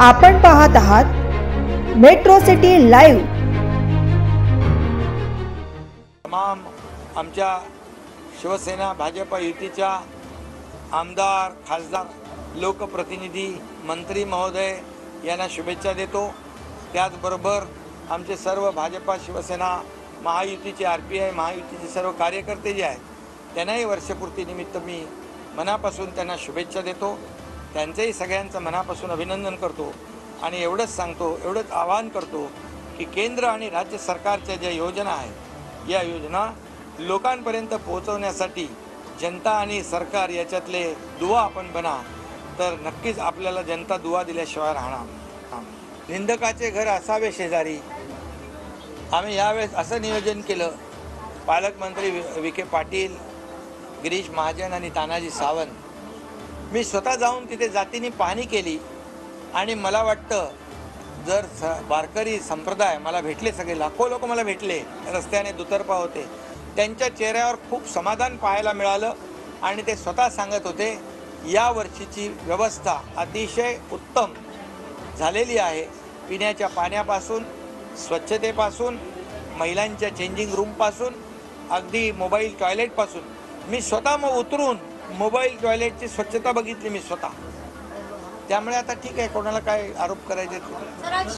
आपण पाहत आहात मेट्रो सिटी लाइव। तमाम आमच्या शिवसेना भाजप युतीच्या आमदार खासदार लोकप्रतिनिधी मंत्री महोदय यांना शुभेच्छा देतो। त्याचबरोबर आमचे सर्व भाजपा शिवसेना महायुतीचे आरपीआय महायुतीचे सर्व कार्यकर्ते जे आहेत त्यांनाही वर्षपूर्ती निमित्त मी मनापासून त्यांना शुभेच्छा देतो। त्यांचेही सगळ्यांचं मनापासून अभिनंदन करतो आणि एवढंच सांगतो, एवढंच आवाहन करतो की केंद्र आणि राज्य सरकारच्या ज्या योजना आहेत या योजना लोकांपर्यंत पोहोचवण्यासाठी जनता आणि सरकार याच्यातले दुवा आपण बना, तर नक्कीच आपल्याला जनता दुवा दिल्याशिवाय राहणार। निंदकाचे घर असावे शेजारी, आम्ही यावेळेस असं नियोजन केलं। पालकमंत्री व्हीके पाटील, गिरीश महाजन आणि तानाजी सावंत, मी स्वतः जाऊन तिथे जातीने पाहणी केली आणि मला वाटतं जर बारकरी संप्रदाय मला भेटले, सगळे लाखो लोक मला भेटले, रस्त्याने दुतर्फा होते, त्यांच्या चेहऱ्यावर खूप समाधान पाहायला मिळालं आणि ते स्वतः सांगत होते या वर्षीची व्यवस्था अतिशय उत्तम झालेली आहे। पिण्याच्या पाण्यापासून, स्वच्छतेपासून, महिलांच्या चेंजिंग रूमपासून, अगदी मोबाईल टॉयलेटपासून, मी स्वतः उतरून मोबाईल टॉयलेटची स्वच्छता बघितली मी स्वतः। त्यामुळे आता ठीक आहे, कोणाला काय आरोप करायचे।